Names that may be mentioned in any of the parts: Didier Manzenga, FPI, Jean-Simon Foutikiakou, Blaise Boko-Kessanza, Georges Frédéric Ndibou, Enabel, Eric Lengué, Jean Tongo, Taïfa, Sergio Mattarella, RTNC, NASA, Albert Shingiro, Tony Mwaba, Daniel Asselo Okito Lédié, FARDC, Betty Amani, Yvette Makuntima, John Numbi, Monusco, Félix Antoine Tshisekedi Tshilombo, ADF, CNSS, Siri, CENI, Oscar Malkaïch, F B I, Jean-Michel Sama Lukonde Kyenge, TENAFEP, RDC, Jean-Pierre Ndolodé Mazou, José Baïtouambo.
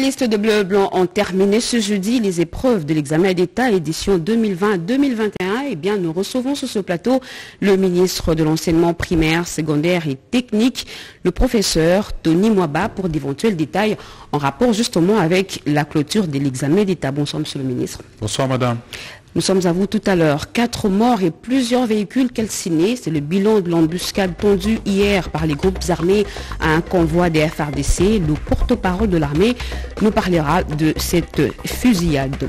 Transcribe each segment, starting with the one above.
finalistes de Bleu Blanc ont terminé ce jeudi les épreuves de l'examen d'État édition 2020-2021. Eh bien, nous recevons sur ce plateau le ministre de l'enseignement primaire, secondaire et technique, le professeur Tony Mwaba, pour d'éventuels détails en rapport justement avec la clôture de l'examen d'État. Bonsoir, monsieur le ministre. Bonsoir, madame. Nous sommes à vous tout à l'heure. 4 morts et plusieurs véhicules calcinés. C'est le bilan de l'embuscade tendue hier par les groupes armés à un convoi des FARDC. Le porte-parole de l'armée nous parlera de cette fusillade.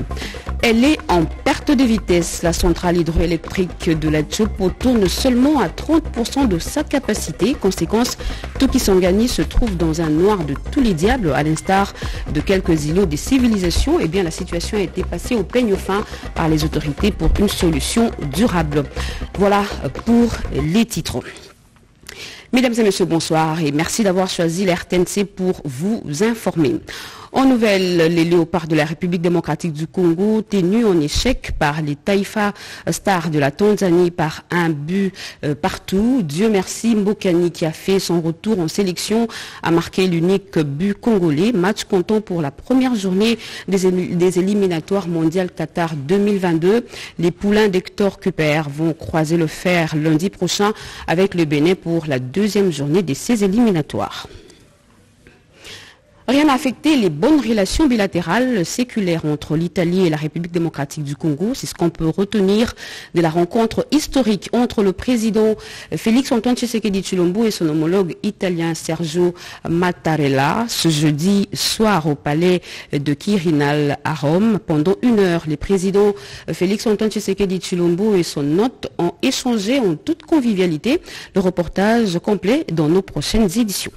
Elle est en perte de vitesse. La centrale hydroélectrique de la Tchopo tourne seulement à 30% de sa capacité. Conséquence, tout Kisangani se trouve dans un noir de tous les diables, à l'instar de quelques îlots des civilisations. Eh bien, la situation a été passée au peigne fin par les autorités pour une solution durable. Voilà pour les titres. Mesdames et messieurs, bonsoir et merci d'avoir choisi la RTNC pour vous informer. En nouvelle, les léopards de la République démocratique du Congo, tenus en échec par les Taïfa Stars de la Tanzanie par un but partout. Dieu merci, Mbokani, qui a fait son retour en sélection, a marqué l'unique but congolais. Match comptant pour la première journée des éliminatoires mondiales Qatar 2022. Les poulains d'Hector Cuper vont croiser le fer lundi prochain avec le Bénin pour la deuxième journée de ces éliminatoires. Rien n'a affecté les bonnes relations bilatérales séculaires entre l'Italie et la République démocratique du Congo. C'est ce qu'on peut retenir de la rencontre historique entre le président Félix Antoine Tshisekedi Tshilombo et son homologue italien Sergio Mattarella. Ce jeudi soir au palais de Quirinal à Rome, pendant une heure, les présidents Félix Antoine Tshisekedi Tshilombo et son hôte ont échangé en toute convivialité. Le reportage complet dans nos prochaines éditions.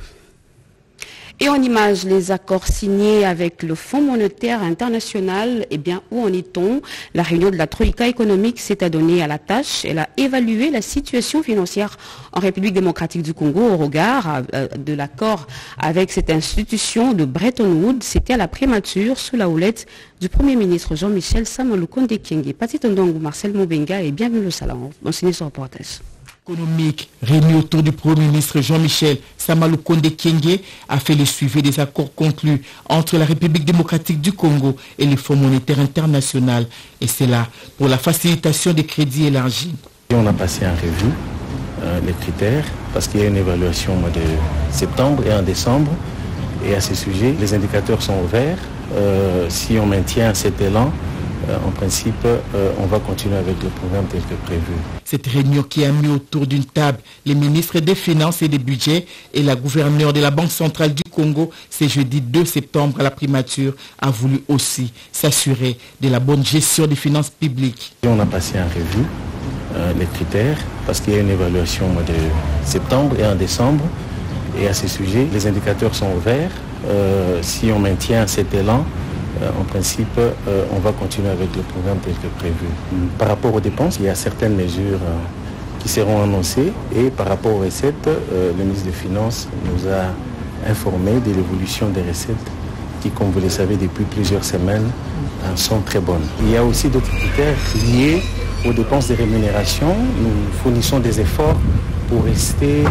Et en images, les accords signés avec le Fonds monétaire international, eh bien, où en est-on? La réunion de la Troïka économique s'est adonnée à la tâche. Elle a évalué la situation financière en République démocratique du Congo au regard de l'accord avec cette institution de Bretton Woods. C'était à la prémature, sous la houlette du Premier ministre Jean-Michel Sama Lukonde Kyenge. Pati Tondongo, Marcel Moubenga et bienvenue au salon. Enseignez ce reportage. Économique, réunie autour du Premier ministre Jean-Michel Sama Lukonde Kyenge, a fait le suivi des accords conclus entre la République démocratique du Congo et le Fonds monétaire international. Et c'est là pour la facilitation des crédits élargis. On a passé en revue les critères parce qu'il y a une évaluation au mois de septembre et en décembre. Et à ce sujet, les indicateurs sont ouverts. Si on maintient cet élan, en principe, on va continuer avec le programme tel que prévu. Cette réunion qui a mis autour d'une table les ministres des Finances et des Budgets et la gouverneure de la Banque centrale du Congo, ce jeudi 2 septembre à la primature, a voulu aussi s'assurer de la bonne gestion des finances publiques. On a passé en revue les critères parce qu'il y a une évaluation au mois de septembre et en décembre. Et à ce sujet, les indicateurs sont ouverts. Si on maintient cet élan, en principe, on va continuer avec le programme tel que prévu. Par rapport aux dépenses, il y a certaines mesures qui seront annoncées et par rapport aux recettes, le ministre des Finances nous a informé de l'évolution des recettes qui, comme vous le savez, depuis plusieurs semaines, sont très bonnes. Il y a aussi d'autres critères liés aux dépenses de rémunération. Nous fournissons des efforts pour rester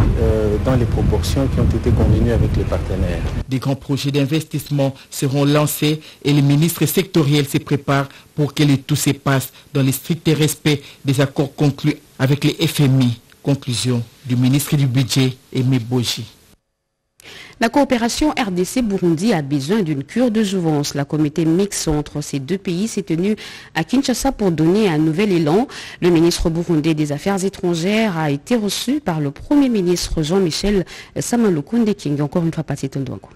dans les proportions qui ont été convenues avec les partenaires. Des grands projets d'investissement seront lancés et les ministres sectoriels se préparent pour que le tout se passe dans le strict respect des accords conclus avec les FMI. Conclusion du ministre du Budget, Aimé Boziz. La coopération RDC-Burundi a besoin d'une cure de jouvence. La comité mixte entre ces deux pays s'est tenue à Kinshasa pour donner un nouvel élan. Le ministre burundais des Affaires étrangères a été reçu par le Premier ministre Jean-Michel Sama Lukonde Kyenge. Encore une fois, Pati Tondongo.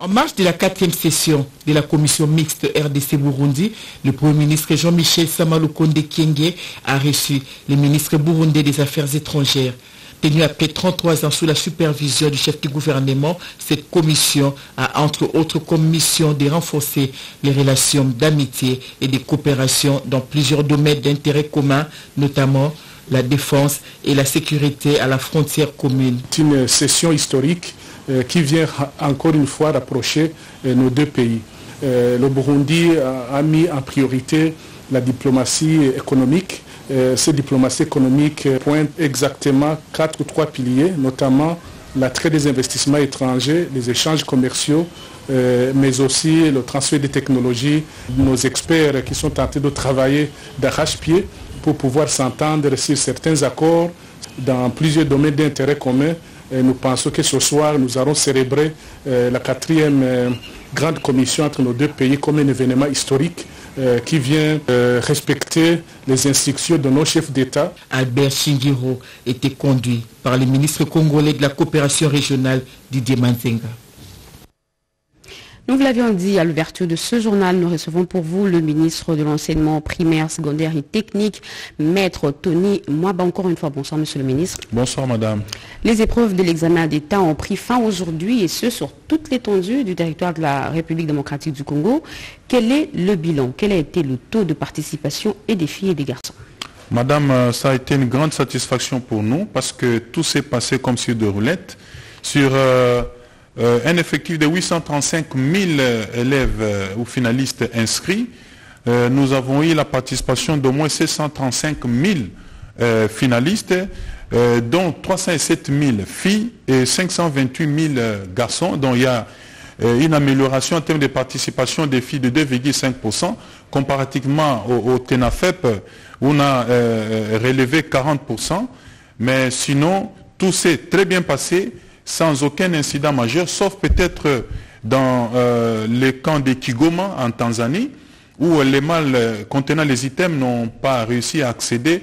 En marge de la 4e session de la commission mixte RDC-Burundi, le Premier ministre Jean-Michel Sama Lukonde Kyenge a reçu le ministre burundais des Affaires étrangères. Tenue après 33 ans sous la supervision du chef du gouvernement, cette commission a entre autres comme mission de renforcer les relations d'amitié et de coopération dans plusieurs domaines d'intérêt commun, notamment la défense et la sécurité à la frontière commune. C'est une session historique qui vient encore une fois rapprocher nos deux pays. Le Burundi a mis en priorité la diplomatie économique. Cette diplomatie économique pointe exactement trois piliers, notamment l'attrait des investissements étrangers, les échanges commerciaux, mais aussi le transfert des technologies, nos experts qui sont tentés de travailler d'arrache-pied pour pouvoir s'entendre sur certains accords dans plusieurs domaines d'intérêt commun. Et nous pensons que ce soir, nous allons célébrer la quatrième grande commission entre nos deux pays comme un événement historique qui vient respecter les instructions de nos chefs d'État. Albert Shingiro était conduit par le ministre congolais de la coopération régionale, Didier Manzenga. Nous vous l'avions dit à l'ouverture de ce journal, nous recevons pour vous le ministre de l'enseignement primaire, secondaire et technique, maître Tony Mwaba. Encore une fois, bonsoir monsieur le ministre. Bonsoir madame. Les épreuves de l'examen d'État ont pris fin aujourd'hui et ce sur toute l'étendue du territoire de la République démocratique du Congo. Quel est le bilan? Quel a été le taux de participation et des filles et des garçons? Madame, ça a été une grande satisfaction pour nous parce que tout s'est passé comme sur deux roulettes. Sur un effectif de 835 000 élèves ou finalistes inscrits, nous avons eu la participation d'au moins 735 000 finalistes, dont 307 000 filles et 528 000 garçons. Donc il y a une amélioration en termes de participation des filles de 2,5%, comparativement au TENAFEP, où on a relevé 40%. Mais sinon, tout s'est très bien passé, sans aucun incident majeur, sauf peut-être dans le camp des Kigoma en Tanzanie, où les mâles contenant les items n'ont pas réussi à accéder,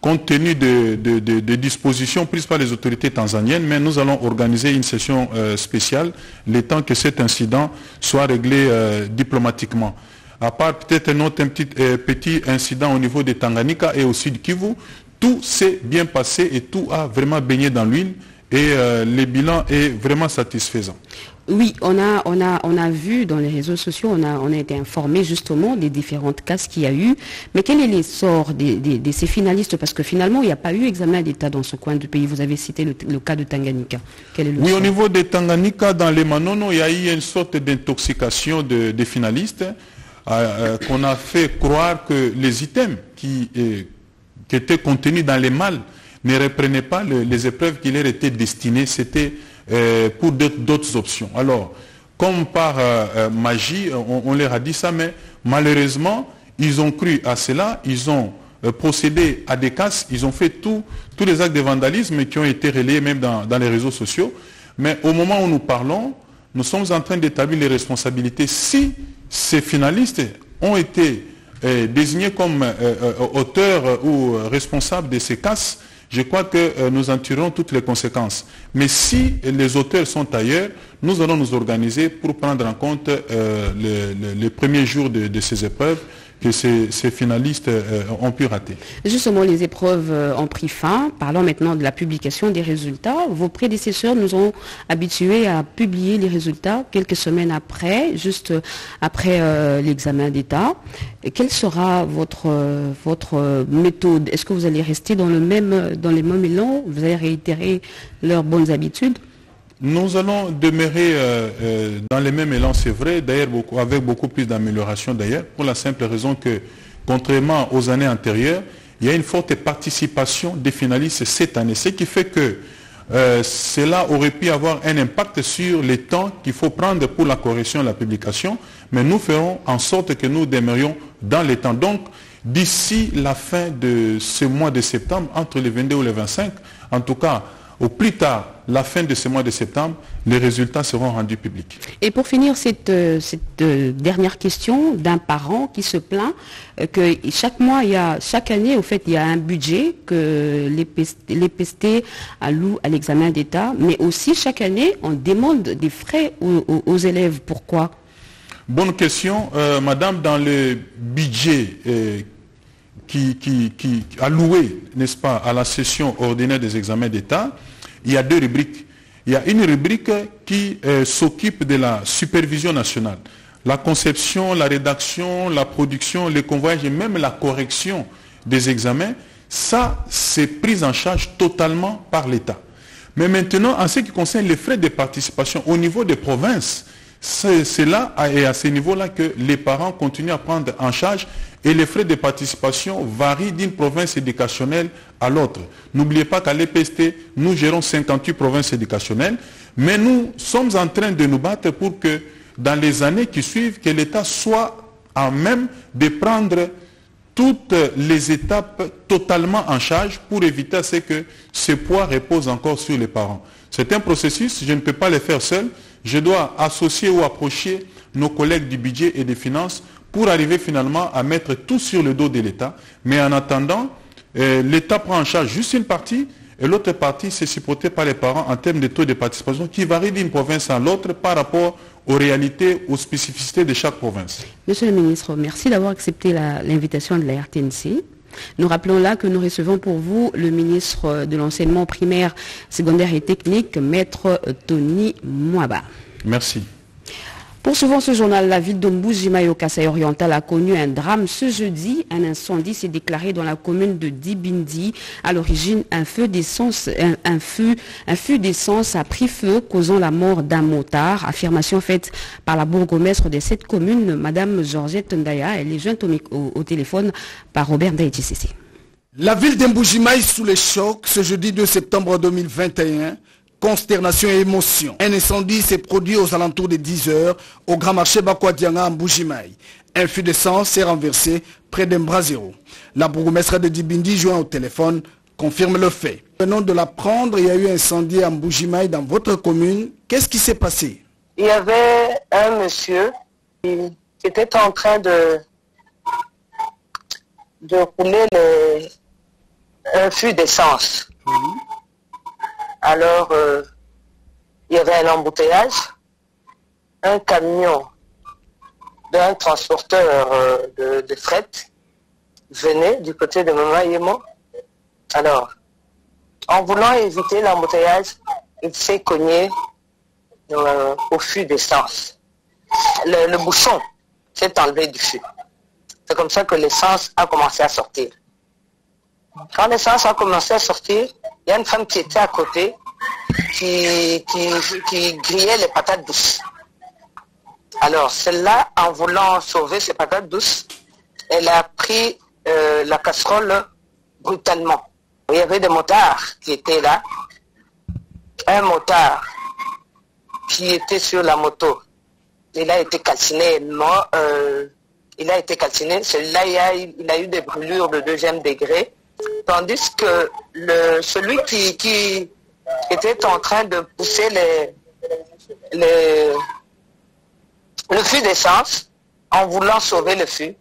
compte tenu de dispositions prises par les autorités tanzaniennes. Mais nous allons organiser une session spéciale, le temps que cet incident soit réglé diplomatiquement. À part peut-être un autre petit incident au niveau de Tanganyika et au sud Kivu, tout s'est bien passé et tout a vraiment baigné dans l'huile. Et le bilan est vraiment satisfaisant. Oui, on a vu dans les réseaux sociaux, on a été informé justement des différentes casses qu'il y a eu. Mais quel est l'essor de ces finalistes? Parce que finalement, il n'y a pas eu examen d'État dans ce coin du pays. Vous avez cité le cas de Tanganyika. Quel est le sort? Au niveau de Tanganyika, dans les Manono, il y a eu une sorte d'intoxication des finalistes qu'on a fait croire que les items qui étaient contenus dans les malles ne reprenaient pas les épreuves qui leur étaient destinées, c'était pour d'autres options. Alors, comme par magie, on leur a dit ça, mais malheureusement, ils ont cru à cela, ils ont procédé à des casses, ils ont fait tous les actes de vandalisme qui ont été relayés même dans les réseaux sociaux. Mais au moment où nous parlons, nous sommes en train d'établir les responsabilités. Si ces finalistes ont été désignés comme auteurs ou responsables de ces casses, je crois que nous en tirerons toutes les conséquences. Mais si les auteurs sont ailleurs, nous allons nous organiser pour prendre en compte les premiers jours de ces épreuves que ces finalistes ont pu rater. Justement, les épreuves ont pris fin. Parlons maintenant de la publication des résultats. Vos prédécesseurs nous ont habitués à publier les résultats quelques semaines après, juste après l'examen d'État. Quelle sera votre méthode? Est-ce que vous allez rester dans les mêmes élans? Vous allez réitérer leurs bonnes habitudes? Nous allons demeurer dans les mêmes élans, c'est vrai, d'ailleurs avec beaucoup plus d'amélioration d'ailleurs, pour la simple raison que, contrairement aux années antérieures, il y a une forte participation des finalistes cette année, ce qui fait que cela aurait pu avoir un impact sur les temps qu'il faut prendre pour la correction et la publication, mais nous ferons en sorte que nous demeurions dans les temps. Donc, d'ici la fin de ce mois de septembre, entre les 22 ou les 25, en tout cas, au plus tard, la fin de ce mois de septembre, les résultats seront rendus publics. Et pour finir, cette dernière question d'un parent qui se plaint que chaque année, au fait, il y a un budget que les PST allouent à l'examen d'État, mais aussi chaque année, on demande des frais aux élèves. Pourquoi? Bonne question, madame. Dans le budget qui alloué, n'est-ce pas, à la session ordinaire des examens d'État, il y a deux rubriques. Il y a une rubrique qui s'occupe de la supervision nationale. La conception, la rédaction, la production, le convoyage et même la correction des examens, ça, c'est pris en charge totalement par l'État. Mais maintenant, en ce qui concerne les frais de participation au niveau des provinces, c'est là et à ce niveau-là que les parents continuent à prendre en charge et les frais de participation varient d'une province éducationnelle à l'autre. N'oubliez pas qu'à l'EPST, nous gérons 58 provinces éducationnelles, mais nous sommes en train de nous battre pour que dans les années qui suivent, que l'État soit en même de prendre toutes les étapes totalement en charge pour éviter à ce que ce poids repose encore sur les parents. C'est un processus, je ne peux pas le faire seul, je dois associer ou approcher nos collègues du budget et des finances pour arriver finalement à mettre tout sur le dos de l'État. Mais en attendant, l'État prend en charge juste une partie et l'autre partie c'est supportée par les parents en termes de taux de participation qui varie d'une province à l'autre par rapport aux réalités, aux spécificités de chaque province. Monsieur le ministre, merci d'avoir accepté l'invitation de la RTNC. Nous rappelons là que nous recevons pour vous le ministre de l'enseignement primaire, secondaire et technique, maître Tony Mwaba. Merci. Poursuivant ce journal, la ville d'Ombujima au Kasai oriental a connu un drame ce jeudi. Un incendie s'est déclaré dans la commune de Dibindi. À l'origine, un feu d'essence a pris feu, causant la mort d'un motard. Affirmation faite par la bourgmestre de cette commune, Madame Georgette Ndaya. Elle est jointe au téléphone par Robert Ndaïtissé. La ville d'Ombujima est sous les chocs ce jeudi 2 septembre 2021. Consternation et émotion. Un incendie s'est produit aux alentours de 10 h au grand marché Bakwadianga en Mbujimayi. Un feu de sang s'est renversé près d'un brasero. La bourgmestre de Dibindi, joint au téléphone, confirme le fait. Venons de l'apprendre, il y a eu un incendie en Mbujimayi dans votre commune. Qu'est-ce qui s'est passé? Il y avait un monsieur qui était en train de rouler un fût d'essence. Oui. Alors, il y avait un embouteillage, un camion d'un transporteur de fret venait du côté de Mama Yemo. Alors, en voulant éviter l'embouteillage, il s'est cogné au fût d'essence. Le bouchon s'est enlevé du fût. C'est comme ça que l'essence a commencé à sortir. Quand l'essence a commencé à sortir, il y a une femme qui était à côté, qui grillait les patates douces. Alors, celle-là, en voulant sauver ses patates douces, elle a pris la casserole brutalement. Il y avait des motards qui étaient là. Un motard qui était sur la moto, il a été calciné. Il a été calciné. Celui-là, il a eu des brûlures de 2e degré. Tandis que celui qui était en train de pousser le fût d'essence, en voulant sauver le fût,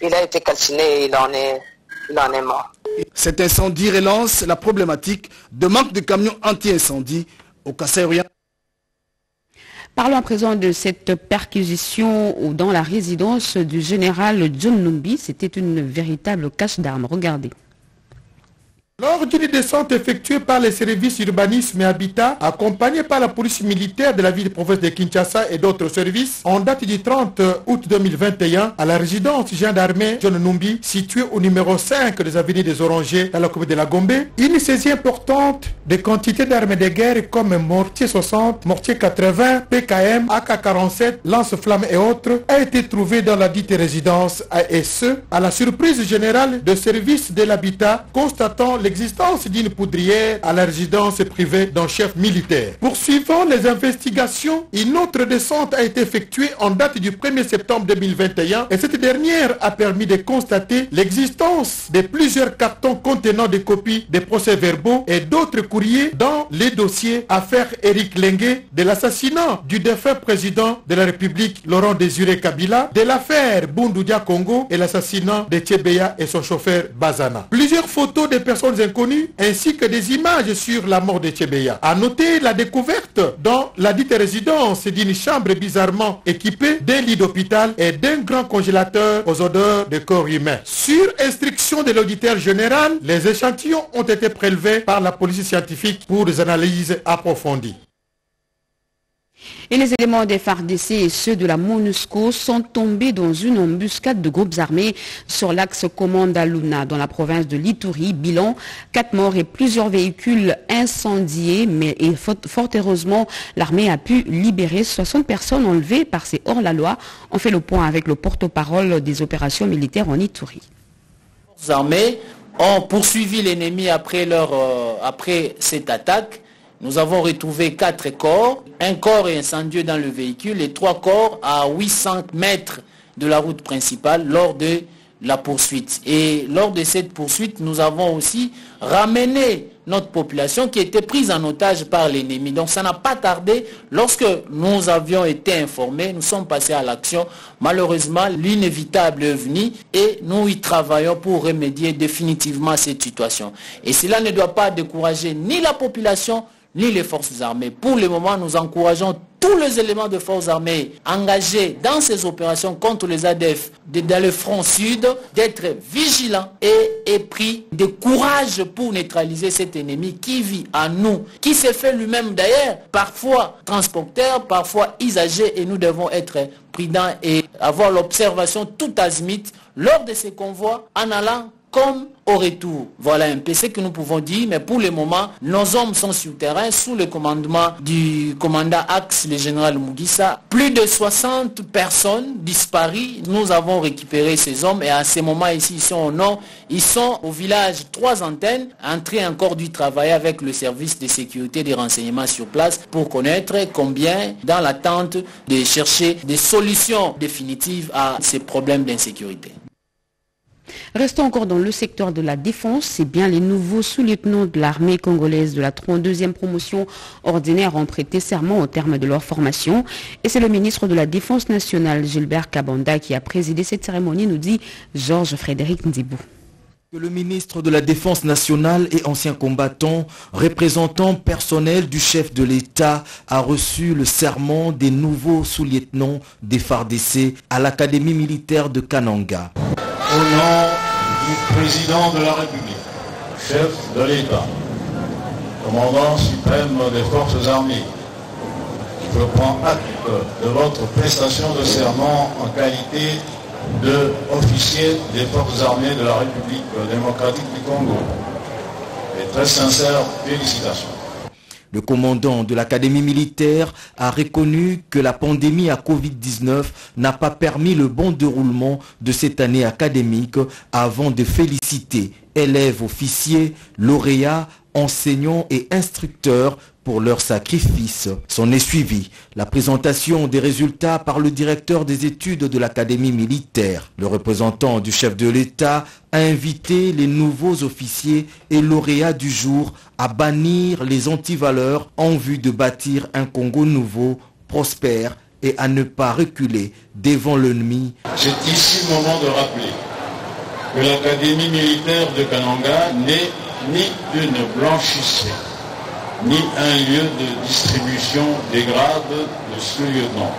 il a été calciné et il en est mort. Cet incendie relance la problématique de manque de camions anti-incendie au Kasai-Orient. Parlons à présent de cette perquisition dans la résidence du général John Numbi. C'était une véritable cache d'armes. Regardez. Lors d'une descente effectuée par les services urbanisme et habitat, accompagnés par la police militaire de la ville-province de Kinshasa et d'autres services, en date du 30 août 2021, à la résidence gendarmerie John Numbi, située au numéro 5 des avenues des Orangers, dans la commune de la Gombe, une saisie importante des quantités d'armes de guerre comme mortier 60, mortier 80, PKM, AK-47, lance-flammes et autres, a été trouvée dans la dite résidence ASE, à la surprise générale des services de l'habitat, constatant l'existence d'une poudrière à la résidence privée d'un chef militaire. Poursuivant les investigations, une autre descente a été effectuée en date du 1er septembre 2021 et cette dernière a permis de constater l'existence de plusieurs cartons contenant des copies des procès-verbaux et d'autres courriers dans les dossiers affaire Eric Lengué, de l'assassinat du défunt président de la République Laurent Désiré Kabila, de l'affaire Boundoudia Congo et l'assassinat de Chebeya et son chauffeur Bazana. Plusieurs photos de personnes inconnues ainsi que des images sur la mort de Chebeya. A noter la découverte dans la dite résidence d'une chambre bizarrement équipée d'un lit d'hôpital et d'un grand congélateur aux odeurs de corps humain. Sur instruction de l'auditeur général, les échantillons ont été prélevés par la police scientifique pour des analyses approfondies. Et les éléments des FARDC et ceux de la Monusco sont tombés dans une embuscade de groupes armés sur l'axe Komanda-Luna dans la province de l'Ituri. Bilan, 4 morts et plusieurs véhicules incendiés. Mais fort heureusement, l'armée a pu libérer 60 personnes enlevées par ces hors-la-loi. On fait le point avec le porte-parole des opérations militaires en Ituri. Les forces armées ont poursuivi l'ennemi après cette attaque. Nous avons retrouvé 4 corps, un corps est incendié dans le véhicule et 3 corps à 800 mètres de la route principale lors de la poursuite. Et lors de cette poursuite, nous avons aussi ramené notre population qui était prise en otage par l'ennemi. Donc ça n'a pas tardé. Lorsque nous avions été informés, nous sommes passés à l'action. Malheureusement, l'inévitable est venu et nous y travaillons pour remédier définitivement à cette situation. Et cela ne doit pas décourager ni la population, ni les forces armées. Pour le moment, nous encourageons tous les éléments de forces armées engagés dans ces opérations contre les ADF dans le front sud d'être vigilants et pris de courage pour neutraliser cet ennemi qui vit à nous, qui se fait lui-même d'ailleurs, parfois transporteur, parfois usager, et nous devons être prudents et avoir l'observation tout azimut lors de ces convois en allant comme au retour. Voilà un peu ce que nous pouvons dire, mais pour le moment, nos hommes sont sur le terrain sous le commandement du commandant Axe, le général Mugissa. Plus de 60 personnes disparues. Nous avons récupéré ces hommes et à ce moment ici, ils sont au nord. Ils sont au village 3 antennes, en train encore du travail avec le service de sécurité des renseignements sur place pour connaître combien, dans l'attente de chercher des solutions définitives à ces problèmes d'insécurité. Restons encore dans le secteur de la défense. C'est bien les nouveaux sous-lieutenants de l'armée congolaise de la 32e promotion ordinaire ont prêté serment au terme de leur formation. Et c'est le ministre de la Défense nationale, Gilbert Kabanda, qui a présidé cette cérémonie, nous dit Georges Frédéric Ndibou. Le ministre de la Défense nationale et ancien combattant, représentant personnel du chef de l'État, a reçu le serment des nouveaux sous-lieutenants des FARDC à l'Académie militaire de Kananga. Au nom du président de la République, chef de l'État, commandant suprême des forces armées, je prends acte de votre prestation de serment en qualité d'officier des forces armées de la République démocratique du Congo. Et très sincères félicitations. Le commandant de l'Académie militaire a reconnu que la pandémie à Covid-19 n'a pas permis le bon déroulement de cette année académique avant de féliciter élèves, officiers, lauréats, enseignants et instructeurs pour leur sacrifice. S'en est suivi la présentation des résultats par le directeur des études de l'Académie militaire. Le représentant du chef de l'État a invité les nouveaux officiers et lauréats du jour à bannir les antivaleurs en vue de bâtir un Congo nouveau, prospère et à ne pas reculer devant l'ennemi. C'est ici le moment de rappeler que l'Académie militaire de Kananga n'est ni une blanchisserie, ni un lieu de distribution des grades de sous-lieutenant.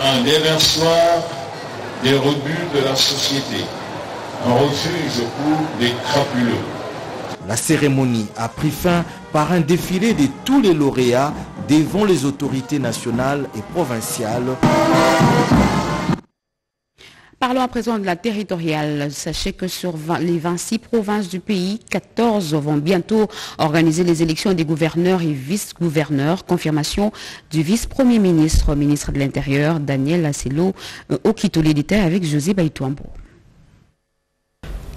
Un déversoir des rebuts de la société, un refuge pour des crapuleux. La cérémonie a pris fin par un défilé de tous les lauréats devant les autorités nationales et provinciales. Parlons à présent de la territoriale. Sachez que sur les 26 provinces du pays, 14 vont bientôt organiser les élections des gouverneurs et vice-gouverneurs. Confirmation du vice-premier ministre, ministre de l'Intérieur, Daniel Asselo Okito Lédié avec José Baïtouambo.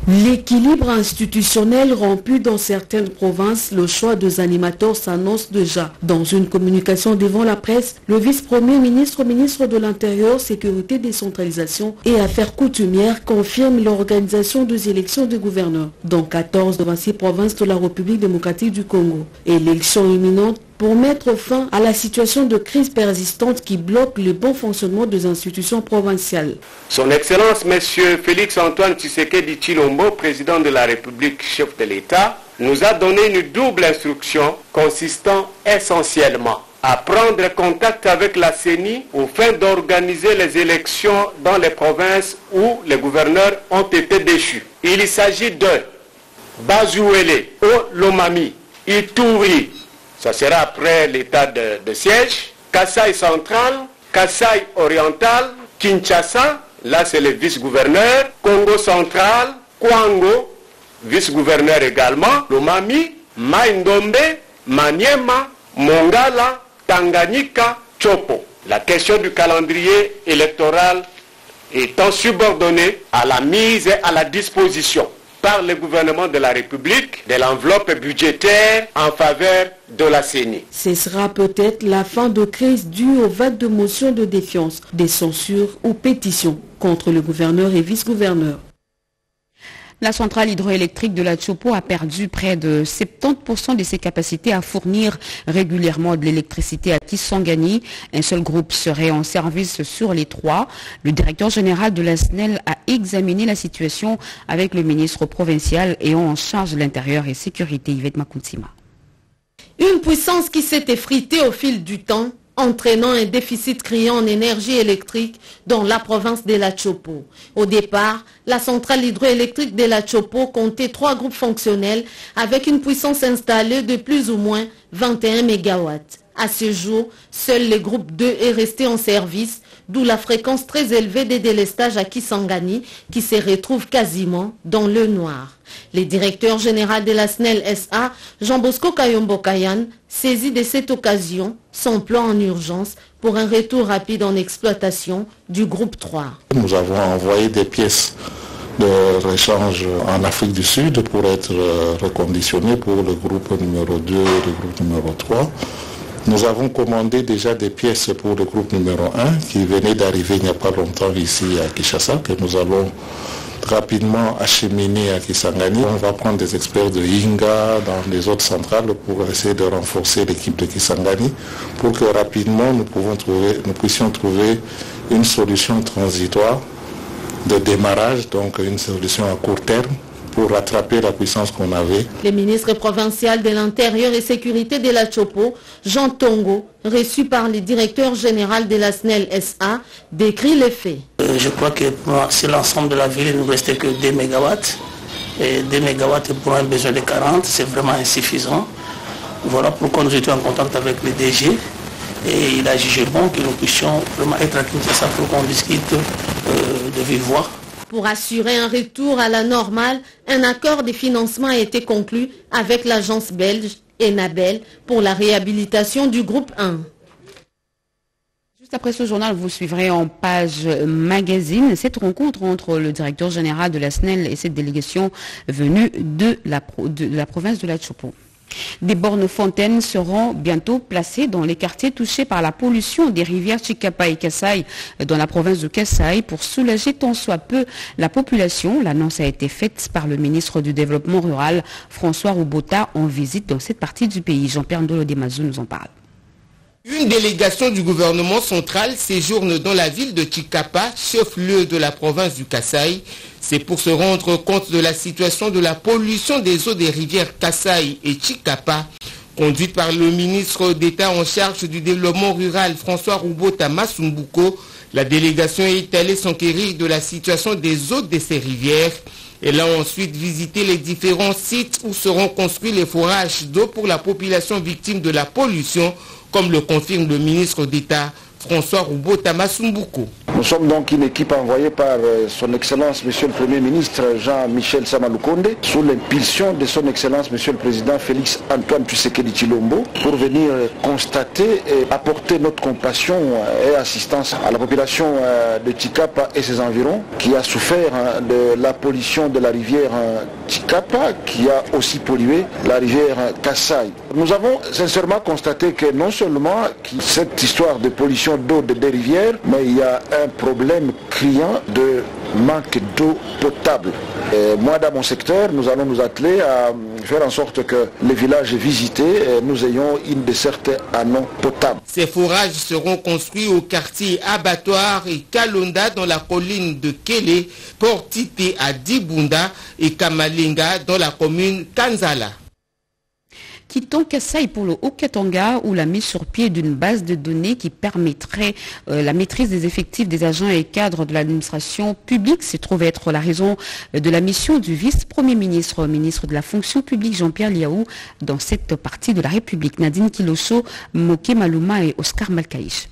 L'équilibre institutionnel rompu dans certaines provinces, le choix des animateurs s'annonce déjà. Dans une communication devant la presse, le vice-premier ministre, ministre de l'Intérieur, Sécurité, Décentralisation et Affaires coutumières confirme l'organisation des élections des gouverneurs dans 14 de 26 provinces de la République démocratique du Congo. Élections imminentes pour mettre fin à la situation de crise persistante qui bloque le bon fonctionnement des institutions provinciales. Son Excellence, Monsieur Félix Antoine Tshisekedi Tshilombo, président de la République, chef de l'État, nous a donné une double instruction consistant essentiellement à prendre contact avec la CENI aux fins d'organiser les élections dans les provinces où les gouverneurs ont été déchus. Il s'agit de Bazouélé, Olomami, Ituri, ça sera après l'état de siège, Kasaï central, Kasaï oriental, Kinshasa, là c'est le vice-gouverneur, Congo central, Kwango, vice-gouverneur également, Lomami, Maindombe, Maniema, Mongala, Tanganyika, Chopo. La question du calendrier électoral étant subordonnée à la mise à la disposition par le gouvernement de la République de l'enveloppe budgétaire en faveur de la CENI. Ce sera peut-être la fin de crise due aux vagues de motions de défiance, des censures ou pétitions contre le gouverneur et vice-gouverneur. La centrale hydroélectrique de la Tchopo a perdu près de 70% de ses capacités à fournir régulièrement de l'électricité à Kisangani. Un seul groupe serait en service sur les trois. Le directeur général de la SNEL a examiné la situation avec le ministre provincial ayant en charge l'intérieur et sécurité, Yvette Makuntima. Une puissance qui s'est effritée au fil du temps, entraînant un déficit criant en énergie électrique dans la province de la Tchopo. Au départ, la centrale hydroélectrique de la Tchopo comptait 3 groupes fonctionnels avec une puissance installée de plus ou moins 21 MW. À ce jour, seul le groupe 2 est resté en service, d'où la fréquence très élevée des délestages à Kisangani qui se retrouve quasiment dans le noir. Le directeur général de la SNEL SA, Jean Bosco Kayombokayan, saisit de cette occasion son plan en urgence pour un retour rapide en exploitation du groupe 3. Nous avons envoyé des pièces de rechange en Afrique du Sud pour être reconditionnées pour le groupe numéro 2 et le groupe numéro 3. Nous avons commandé déjà des pièces pour le groupe numéro 1 qui venait d'arriver il n'y a pas longtemps ici à Kinshasa, que nous allons rapidement acheminer à Kisangani. On va prendre des experts de Inga dans les autres centrales pour essayer de renforcer l'équipe de Kisangani pour que rapidement nous puissions trouver une solution transitoire de démarrage, donc une solution à court terme, pour rattraper la puissance qu'on avait. Le ministre provincial de l'Intérieur et Sécurité de la Tchopo, Jean Tongo, reçu par le directeur général de la SNEL SA, décrit les faits. Je crois que sur l'ensemble de la ville, il ne restait que 2 mégawatts. Et 2 mégawatts pour un besoin de 40, c'est vraiment insuffisant. Voilà pourquoi nous étions en contact avec le DG. Et il a jugé bon que nous puissions vraiment être tranquilles sur ça pour qu'on discute de vive voix. Pour assurer un retour à la normale, un accord de financement a été conclu avec l'agence belge Enabel pour la réhabilitation du groupe 1. Juste après ce journal, vous suivrez en page magazine cette rencontre entre le directeur général de la SNEL et cette délégation venue de la province de la Tchopo. Des bornes fontaines seront bientôt placées dans les quartiers touchés par la pollution des rivières Chikapa et Kasaï dans la province de Kasaï pour soulager tant soit peu la population. L'annonce a été faite par le ministre du Développement rural, François Rubota, en visite dans cette partie du pays. Jean-Pierre Ndolodé Mazou nous en parle. Une délégation du gouvernement central séjourne dans la ville de Chikapa, chef-lieu de la province du Kasaï. C'est pour se rendre compte de la situation de la pollution des eaux des rivières Kasaï et Chikapa, conduite par le ministre d'État en charge du développement rural François Rubota Masumbuko. La délégation est allée s'enquérir de la situation des eaux de ces rivières. Elle a ensuite visité les différents sites où seront construits les forages d'eau pour la population victime de la pollution, comme le confirme le ministre d'État, François Rubota Masumbuko. Nous sommes donc une équipe envoyée par son Excellence, Monsieur le Premier ministre Jean-Michel Sama Lukonde, sous l'impulsion de son Excellence, Monsieur le Président Félix Antoine Tshisekedi Tshilombo, pour venir constater et apporter notre compassion et assistance à la population de Chikapa et ses environs, qui a souffert de la pollution de la rivière Chikapa, qui a aussi pollué la rivière Kasaï. Nous avons sincèrement constaté que non seulement cette histoire de pollution d'eau de des rivières, mais il y a un problème criant de manque d'eau potable. Et moi, dans mon secteur, nous allons nous atteler à faire en sorte que les villages visités, nous ayons une desserte en eau potable. Ces forages seront construits au quartier Abattoir et Kalonda dans la colline de Kélé, Portité à Dibunda et Kamalinga dans la commune Kanzala. Quittons Kasaï pour le Haut-Katanga où la mise sur pied d'une base de données qui permettrait la maîtrise des effectifs des agents et cadres de l'administration publique se trouve être la raison de la mission du vice-premier ministre, ministre de la fonction publique Jean-Pierre Lihau dans cette partie de la République. Nadine Kiloso, Moke Maluma et Oscar Malkaïch.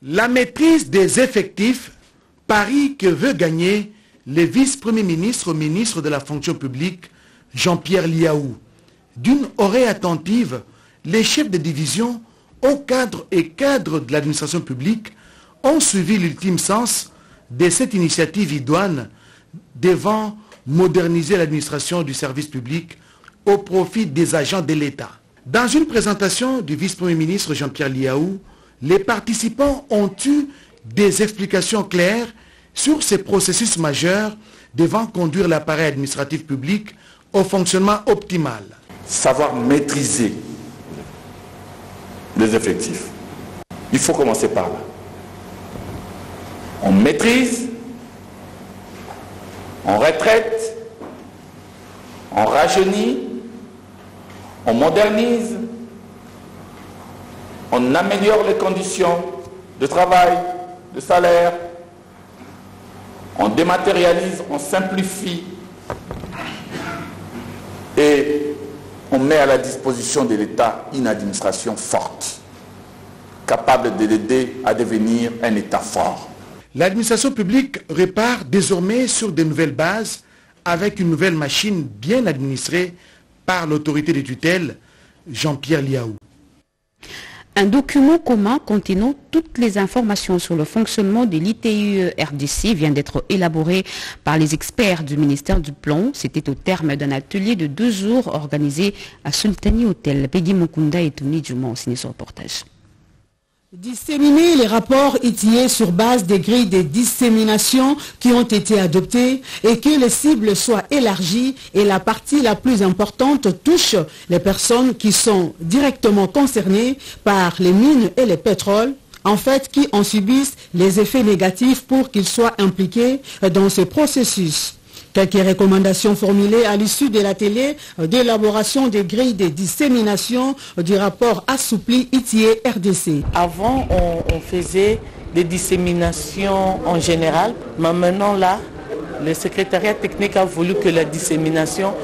La maîtrise des effectifs, pari que veut gagner le vice-premier ministre, ministre de la fonction publique Jean-Pierre Lihau. D'une oreille attentive, les chefs de division, hauts cadres et cadres de l'administration publique, ont suivi l'ultime sens de cette initiative idoine devant moderniser l'administration du service public au profit des agents de l'État. Dans une présentation du vice-premier ministre Jean-Pierre Lihau, les participants ont eu des explications claires sur ces processus majeurs devant conduire l'appareil administratif public au fonctionnement optimal. Savoir maîtriser les effectifs. Il faut commencer par là. On maîtrise, on retraite, on rajeunit, on modernise, on améliore les conditions de travail, de salaire, on dématérialise, on simplifie et on met à la disposition de l'État une administration forte, capable de l'aider à devenir un État fort. L'administration publique repart désormais sur de nouvelles bases avec une nouvelle machine bien administrée par l'autorité de tutelle, Jean-Pierre Lihau. Un document commun contenant toutes les informations sur le fonctionnement de l'ITU RDC vient d'être élaboré par les experts du ministère du Plan. C'était au terme d'un atelier de 2 jours organisé à Sultani Hotel. Peggy Mukunda et Tony Djuma ont signé ce reportage. Disséminer les rapports ITIE sur base des grilles de dissémination qui ont été adoptées et que les cibles soient élargies et la partie la plus importante touche les personnes qui sont directement concernées par les mines et les pétroles, en fait qui en subissent les effets négatifs pour qu'ils soient impliqués dans ce processus. Quelques recommandations formulées à l'issue de l'atelier d'élaboration des grilles de dissémination du rapport assoupli ITIE-RDC. Avant, on faisait des disséminations en général, mais maintenant là, le secrétariat technique a voulu que la dissémination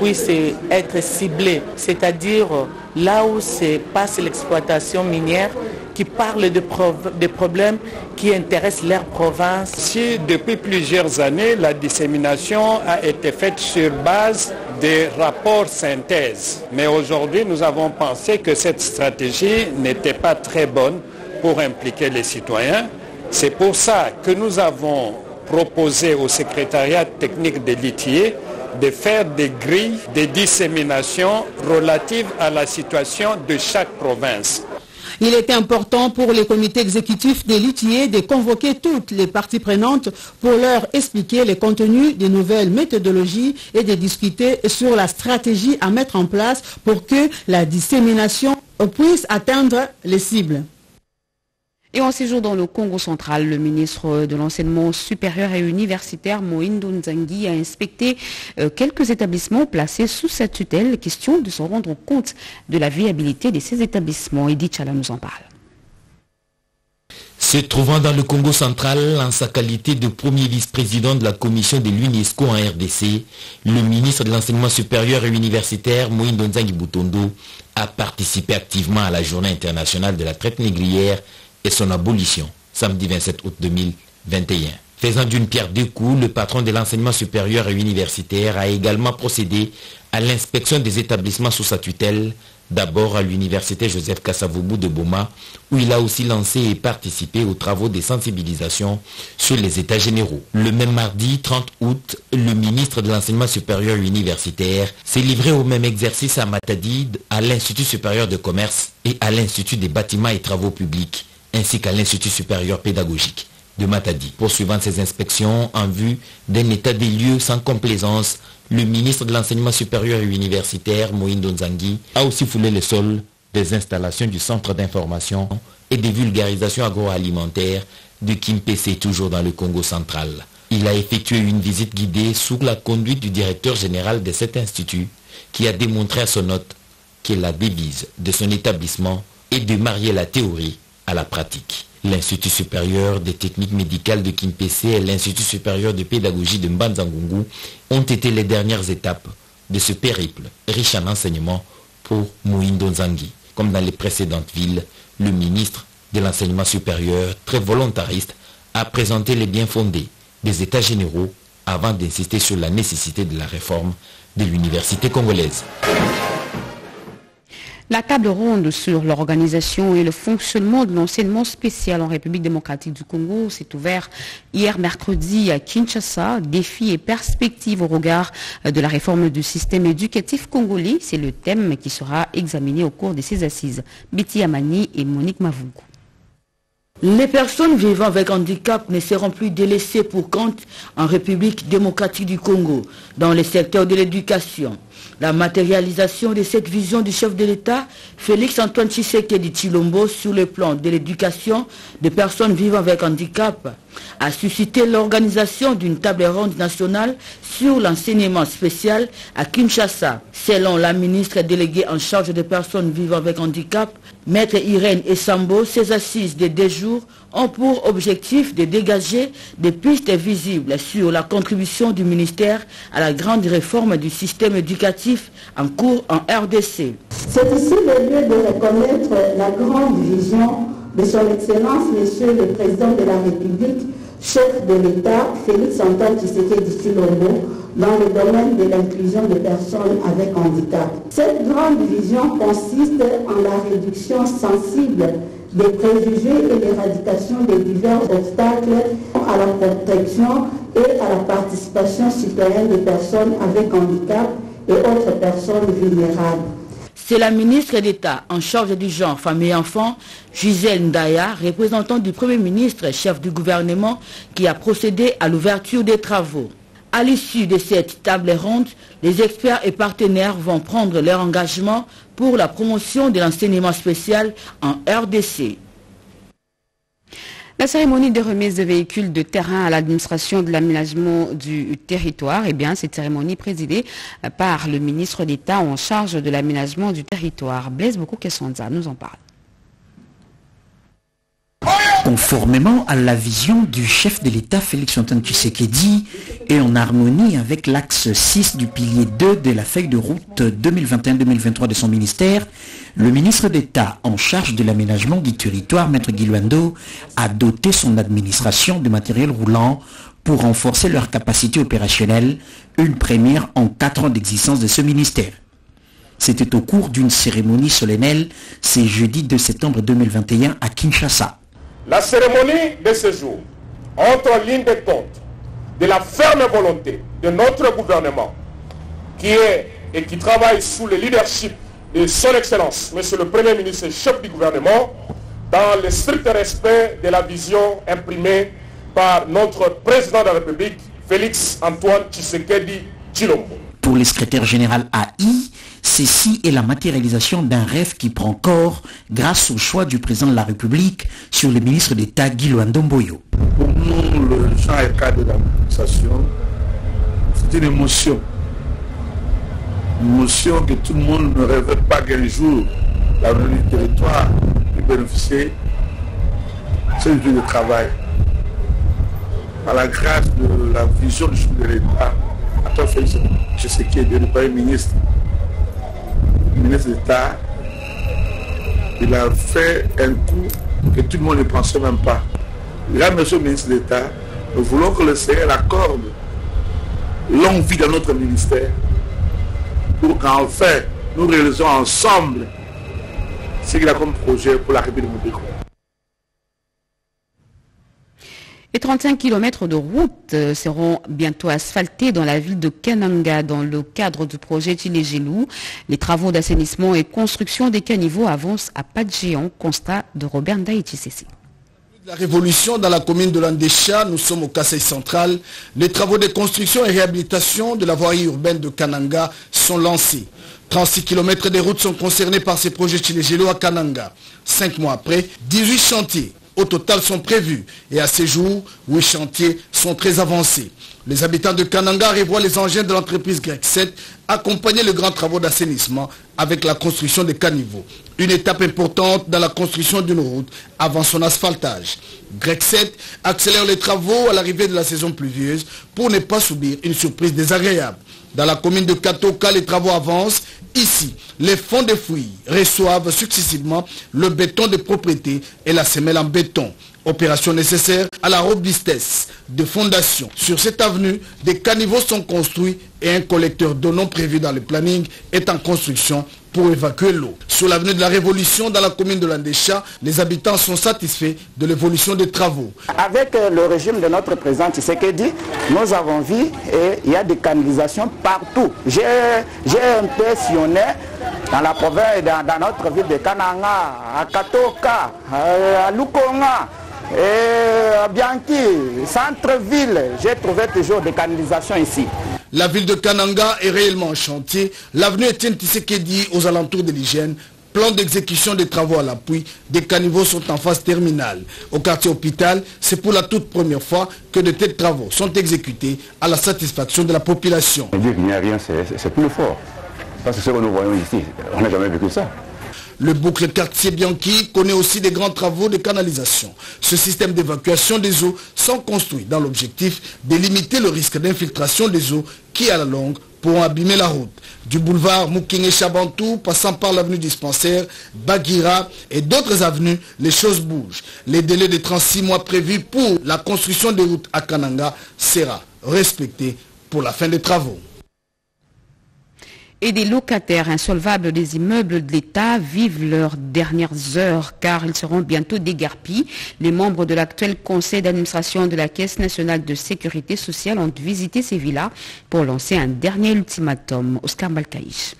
puisse être ciblée, c'est-à-dire là où se passe l'exploitation minière, qui parlent des problèmes qui intéressent leur province. Si depuis plusieurs années, la dissémination a été faite sur base des rapports synthèses. Mais aujourd'hui, nous avons pensé que cette stratégie n'était pas très bonne pour impliquer les citoyens. C'est pour ça que nous avons proposé au secrétariat technique de l'ITIE de faire des grilles de dissémination relatives à la situation de chaque province. Il était important pour les comités exécutifs de l'ITIE de convoquer toutes les parties prenantes pour leur expliquer les contenus des nouvelles méthodologies et de discuter sur la stratégie à mettre en place pour que la dissémination puisse atteindre les cibles. Et en séjour dans le Congo central, le ministre de l'enseignement supérieur et universitaire, Muhindo Nzangi, a inspecté quelques établissements placés sous sa tutelle, question de se rendre compte de la viabilité de ces établissements. Edith Chala nous en parle. Se trouvant dans le Congo central, en sa qualité de premier vice-président de la commission de l'UNESCO en RDC, le ministre de l'enseignement supérieur et universitaire, Muhindo Nzangi Butondo, a participé activement à la journée internationale de la traite négrière et son abolition, samedi 27 août 2021. Faisant d'une pierre deux coups, le patron de l'enseignement supérieur et universitaire a également procédé à l'inspection des établissements sous sa tutelle, d'abord à l'université Joseph Kasavubu de Boma, où il a aussi lancé et participé aux travaux de sensibilisation sur les états généraux. Le même mardi 30 août, le ministre de l'enseignement supérieur et universitaire s'est livré au même exercice à Matadi, à l'Institut supérieur de commerce et à l'Institut des bâtiments et travaux publics, ainsi qu'à l'Institut supérieur pédagogique de Matadi. Poursuivant ces inspections en vue d'un état des lieux sans complaisance, le ministre de l'enseignement supérieur et universitaire, Muhindo Nzangi, a aussi foulé le sol des installations du centre d'information et de vulgarisation agroalimentaire de Kimpese, toujours dans le Congo central. Il a effectué une visite guidée sous la conduite du directeur général de cet institut, qui a démontré à son hôte que la devise de son établissement est de marier la théorie à la pratique. L'Institut supérieur des techniques médicales de Kimpese et l'Institut supérieur de pédagogie de Mbanzangungu ont été les dernières étapes de ce périple riche en enseignement pour Muhindo Nzangi. Comme dans les précédentes villes, le ministre de l'enseignement supérieur, très volontariste, a présenté les biens fondés des états généraux avant d'insister sur la nécessité de la réforme de l'université congolaise. La table ronde sur l'organisation et le fonctionnement de l'enseignement spécial en République démocratique du Congo s'est ouverte hier mercredi à Kinshasa. Défis et perspectives au regard de la réforme du système éducatif congolais. C'est le thème qui sera examiné au cours de ces assises. Betty Amani et Monique Mavoukou. Les personnes vivant avec handicap ne seront plus délaissées pour compte en République démocratique du Congo, dans le secteur de l'éducation. La matérialisation de cette vision du chef de l'État, Félix Antoine Tshisekedi Tshilombo, sur le plan de l'éducation des personnes vivant avec handicap, a suscité l'organisation d'une table ronde nationale sur l'enseignement spécial à Kinshasa. Selon la ministre déléguée en charge des personnes vivant avec handicap, Maître Irène Essambo, ces assises de 2 jours ont pour objectif de dégager des pistes visibles sur la contribution du ministère à la grande réforme du système éducatif en cours en RDC. C'est ici le lieu de reconnaître la grande vision de son Excellence, Monsieur le Président de la République, chef de l'État, Félix Antoine Tshisekedi Tshilombo, dans le domaine de l'inclusion des personnes avec handicap. Cette grande vision consiste en la réduction sensible des préjugés et l'éradication des divers obstacles à la protection et à la participation citoyenne des personnes avec handicap et autres personnes vulnérables. C'est la ministre d'État en charge du genre, famille et enfants, Georgette Ndaya, représentante du Premier ministre, chef du gouvernement, qui a procédé à l'ouverture des travaux. À l'issue de cette table ronde, les experts et partenaires vont prendre leur engagement pour la promotion de l'enseignement spécial en RDC. La cérémonie de remise de véhicules de terrain à l'administration de l'aménagement du territoire, cette cérémonie présidée par le ministre d'État en charge de l'aménagement du territoire, Blaise Boko-Kessanza, nous en parle. Conformément à la vision du chef de l'État Félix Antoine Tshisekedi et en harmonie avec l'axe 6 du pilier 2 de la feuille de route 2021-2023 de son ministère, le ministre d'État en charge de l'aménagement du territoire, Maître Guy Loando, a doté son administration de matériel roulant pour renforcer leur capacité opérationnelle, une première en 4 ans d'existence de ce ministère. C'était au cours d'une cérémonie solennelle, c'est jeudi 2 septembre 2021 à Kinshasa. La cérémonie de ce jour entre en ligne de compte de la ferme volonté de notre gouvernement qui est et qui travaille sous le leadership de son Excellence, Monsieur le Premier ministre et chef du gouvernement, dans le strict respect de la vision imprimée par notre président de la République, Félix Antoine Tshisekedi Tshilombo. Pour le secrétaire général AI, ceci est la matérialisation d'un rêve qui prend corps grâce au choix du président de la République sur le ministre d'État Guy Loando. Pour nous, le champ et cadre de la mobilisation, c'est une émotion. Une émotion que tout le monde ne rêvait pas qu'un jour la revue du territoire puisse bénéficier. C'est une vie de travail. Par la grâce de la vision du chef de l'État, à toi Félix Tshisekedi, le Premier ministre, d'État, il a fait un coup que tout le monde ne pensait même pas. Là, monsieur le ministre d'État, nous voulons que le CENI accorde l'envie dans notre ministère pour qu'en fait, nous réalisons ensemble ce qu'il a comme projet pour la République de Montéco. Les 35 km de route seront bientôt asphaltés dans la ville de Kananga dans le cadre du projet Tilégelou. Les travaux d'assainissement et construction des caniveaux avancent à pas de géant, constat de Robert Ndaïti-Cessé. La révolution dans la commune de Landécha, nous sommes au Kassai central. Les travaux de construction et réhabilitation de la voirie urbaine de Kananga sont lancés. 36 km des routes sont concernés par ces projets Tilégelou à Kananga. 5 mois après, 18 chantiers. Au total sont prévus et à ces jours, 8 chantiers sont très avancés. Les habitants de Kananga revoient les engins de l'entreprise Grec 7 accompagner les grands travaux d'assainissement avec la construction des caniveaux. Une étape importante dans la construction d'une route avant son asphaltage. Grec 7 accélère les travaux à l'arrivée de la saison pluvieuse pour ne pas subir une surprise désagréable. Dans la commune de Katoka, les travaux avancent. Ici, les fonds de fouilles reçoivent successivement le béton de propriété et la semelle en béton. Opération nécessaire à la robustesse de fondation. Sur cette avenue, des caniveaux sont construits et un collecteur d'eau non prévu dans le planning est en construction pour évacuer l'eau. Sur l'avenue de la Révolution, dans la commune de Landécha, les habitants sont satisfaits de l'évolution des travaux. Avec le régime de notre président Tshisekedi, nous avons vu et il y a des canalisations partout. J'ai un peu sillonné dans la province et dans notre ville de Kananga, à Katoka, à Lukonga, et à Bianchi, centre-ville. J'ai trouvé toujours des canalisations ici. La ville de Kananga est réellement en chantier. L'avenue Étienne Tshisekedi aux alentours de l'hygiène. Plan d'exécution des travaux à l'appui, des caniveaux sont en phase terminale. Au quartier hôpital, c'est pour la toute première fois que de tels travaux sont exécutés à la satisfaction de la population. Dire qu'il n'y a rien, c'est plus fort. Parce que ce que nous voyons ici, on n'a jamais vécu ça. Le boucle quartier Bianchi connaît aussi des grands travaux de canalisation. Ce système d'évacuation des eaux sont construits dans l'objectif de limiter le risque d'infiltration des eaux qui, à la longue, pourront abîmer la route. Du boulevard Moukiné-Chabantou, passant par l'avenue Dispensaire, Bagira et d'autres avenues, les choses bougent. Les délais de 36 mois prévus pour la construction des routes à Kananga sera respecté pour la fin des travaux. Et des locataires insolvables des immeubles de l'État vivent leurs dernières heures car ils seront bientôt déguerpis. Les membres de l'actuel conseil d'administration de la Caisse nationale de sécurité sociale ont visité ces villas pour lancer un dernier ultimatum. Oscar Malkaïch.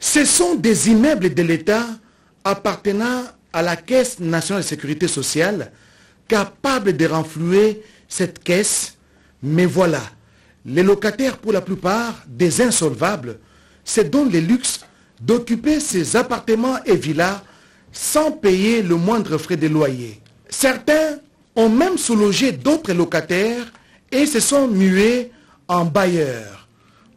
Ce sont des immeubles de l'État appartenant à la Caisse nationale de sécurité sociale capables de renflouer cette caisse, mais voilà. Les locataires, pour la plupart, des insolvables, se donnent le luxe d'occuper ces appartements et villas sans payer le moindre frais de loyer. Certains ont même soulogé d'autres locataires et se sont mués en bailleurs.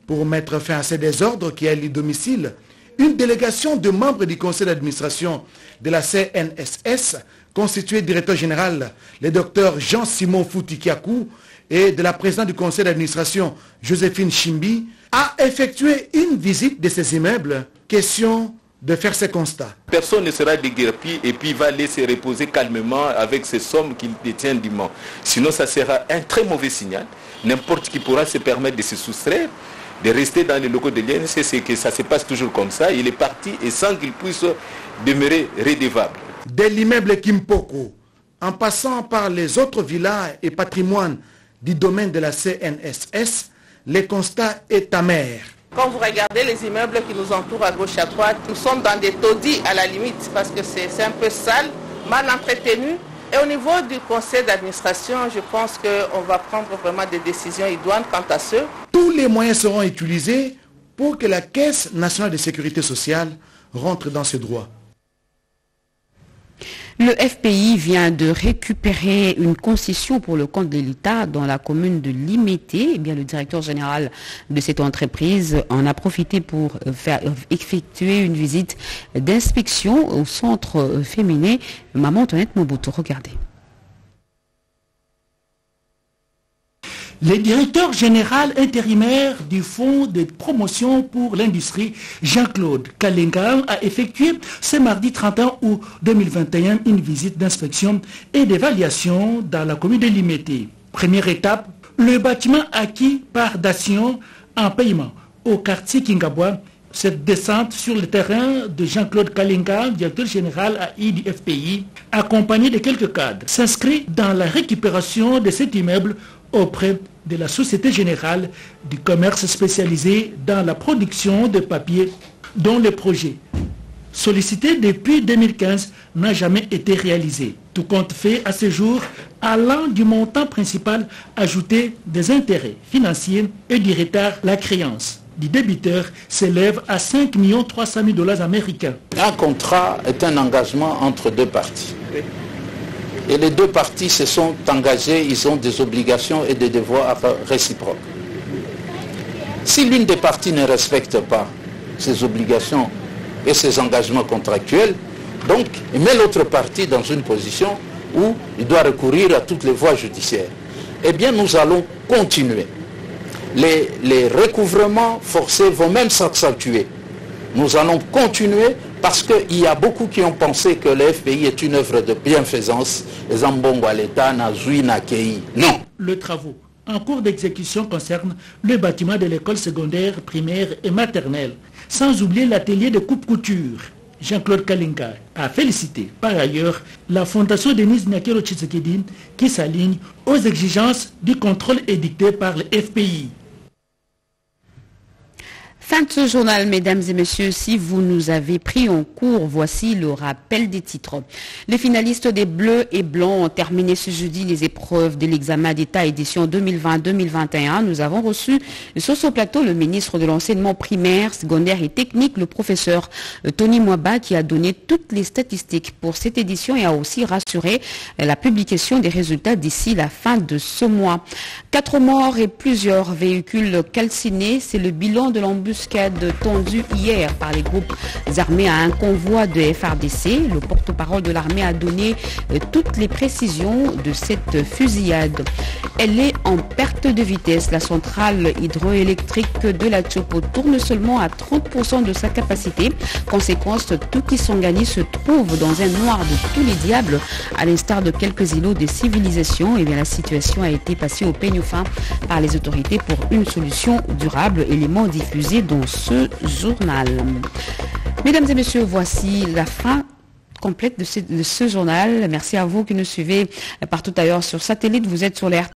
Pour mettre fin à ces désordres qui allient domicile, une délégation de membres du conseil d'administration de la CNSS, constituée directeur général, le docteur Jean-Simon Foutikiakou, et de la présidente du conseil d'administration, Joséphine Chimbi, a effectué une visite de ces immeubles. Question de faire ces constats. Personne ne sera déguerpi et puis va laisser reposer calmement avec ces sommes qu'il détient dûment. Sinon, ça sera un très mauvais signal. N'importe qui pourra se permettre de se soustraire, de rester dans les locaux de l'INC, c'est que ça se passe toujours comme ça. Il est parti et sans qu'il puisse demeurer redevable. Dès l'immeuble Kimpoko, en passant par les autres villas et patrimoines du domaine de la CNSS, le constat est amer. Quand vous regardez les immeubles qui nous entourent à gauche à droite, nous sommes dans des taudis à la limite parce que c'est un peu sale, mal entretenu. Et au niveau du conseil d'administration, je pense qu'on va prendre vraiment des décisions idoines quant à ceux. Tous les moyens seront utilisés pour que la Caisse nationale de sécurité sociale rentre dans ses droits. Le FPI vient de récupérer une concession pour le compte de l'État dans la commune de Limété. Eh bien, le directeur général de cette entreprise en a profité pour effectuer une visite d'inspection au centre féminin Maman Antoinette Mobutu. Regardez. Le directeur général intérimaire du Fonds de promotion pour l'industrie, Jean-Claude Kalinga, a effectué ce mardi 31 août 2021 une visite d'inspection et d'évaluation dans la commune de Limété. Première étape, le bâtiment acquis par Dacion en paiement au quartier Kingabois. Cette descente sur le terrain de Jean-Claude Kalinga, directeur général AI du FPI, accompagné de quelques cadres, s'inscrit dans la récupération de cet immeuble auprès de la Société Générale du Commerce spécialisée dans la production de papier, dont le projet, sollicité depuis 2015, n'a jamais été réalisé. Tout compte fait à ce jour, allant du montant principal ajouté des intérêts financiers et du retard, la créance du débiteur s'élève à $5 300 000 américains. Un contrat est un engagement entre deux parties. Et les deux parties se sont engagées, ils ont des obligations et des devoirs réciproques. Si l'une des parties ne respecte pas ses obligations et ses engagements contractuels, donc il met l'autre partie dans une position où il doit recourir à toutes les voies judiciaires. Eh bien, nous allons continuer. Les recouvrements forcés vont même s'accentuer. Nous allons continuer parce qu'il y a beaucoup qui ont pensé que le FPI est une œuvre de bienfaisance. Les Ambongo à l'État, Nazui, Nakei. Non. Les travaux en cours d'exécution concerne le bâtiment de l'école secondaire, primaire et maternelle, sans oublier l'atelier de coupe-couture. Jean-Claude Kalinga a félicité par ailleurs la Fondation Denise Nyakero Tshisekedi qui s'aligne aux exigences du contrôle édicté par le FPI. Fin de ce journal, mesdames et messieurs, si vous nous avez pris en cours, voici le rappel des titres. Les finalistes des Bleus et Blancs ont terminé ce jeudi les épreuves de l'examen d'État édition 2020-2021. Nous avons reçu sur ce plateau le ministre de l'enseignement primaire, secondaire et technique, le professeur Tony Mwaba, qui a donné toutes les statistiques pour cette édition et a aussi rassuré la publication des résultats d'ici la fin de ce mois. 4 morts et plusieurs véhicules calcinés, c'est le bilan de l'embuscade tendue hier par les groupes armés à un convoi de FARDC. Le porte-parole de l'armée a donné toutes les précisions de cette fusillade. Elle est en perte de vitesse. La centrale hydroélectrique de la Tchopo tourne seulement à 30% de sa capacité. Conséquence, tout Kisangani se trouve dans un noir de tous les diables. À l'instar de quelques îlots de civilisation, eh bien, la situation a été passée au peigne fin par les autorités pour une solution durable. Élément diffusé dans ce journal. Mesdames et messieurs, voici la fin complète de ce journal. Merci à vous qui nous suivez partout ailleurs sur satellite. Vous êtes sur l'air.